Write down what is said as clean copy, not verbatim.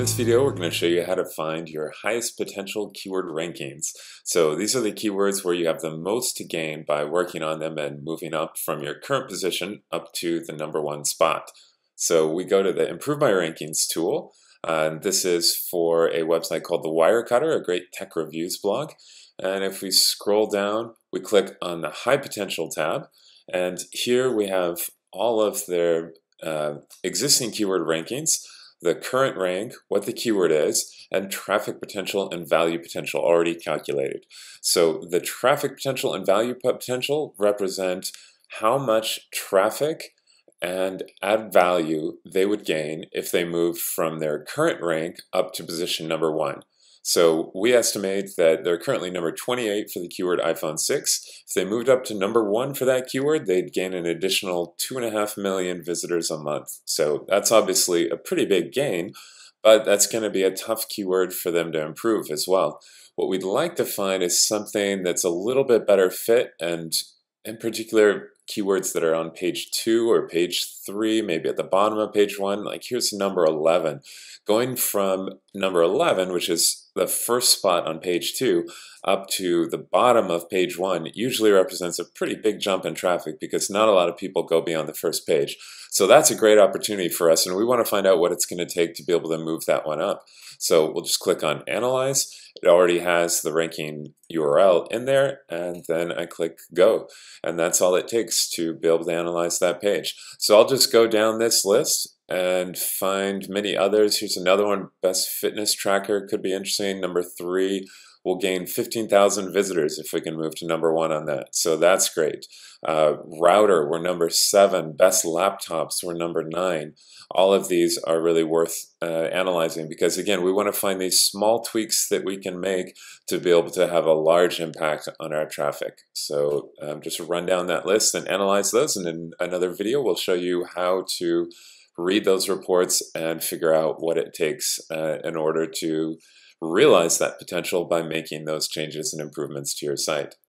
this video, we're going to show you how to find your highest potential keyword rankings. So these are the keywords where you have the most to gain by working on them and moving up from your current position up to the #1 spot. So we go to the Improve My Rankings tool. This is for a website called The Wire Cutter, a great tech reviews blog. And if we scroll down, we click on the High Potential tab. And here we have all of their existing keyword rankings, the current rank, what the keyword is, and traffic potential and value potential already calculated. So the traffic potential and value potential represent how much traffic and add value they would gain if they moved from their current rank up to position #1. So we estimate that they're currently number 28 for the keyword iPhone 6. If they moved up to #1 for that keyword, they'd gain an additional 2.5 million visitors a month. So that's obviously a pretty big gain, but that's going to be a tough keyword for them to improve as well. What we'd like to find is something that's a little bit better fit, and in particular, keywords that are on page 2 or page 3, maybe at the bottom of page 1, like here's number 11. Going from number 11, which is the first spot on page 2, up to the bottom of page 1 usually represents a pretty big jump in traffic because not a lot of people go beyond the first page. So that's a great opportunity for us, and we want to find out what it's going to take to be able to move that one up. So we'll just click on Analyze. It already has the ranking URL in there, and then I click Go. And that's all it takes to be able to analyze that page. So I'll just go down this list and find many others. Here's another one, Best Fitness Tracker, could be interesting. Number 3, we'll gain 15,000 visitors if we can move to #1 on that. So that's great. Router, we're number 7. Best Laptops, we're number 9. All of these are really worth analyzing because, again, we want to find these small tweaks that we can make to be able to have a large impact on our traffic. So just run down that list and analyze those, and in another video we'll show you how to read those reports and figure out what it takes in order to realize that potential by making those changes and improvements to your site.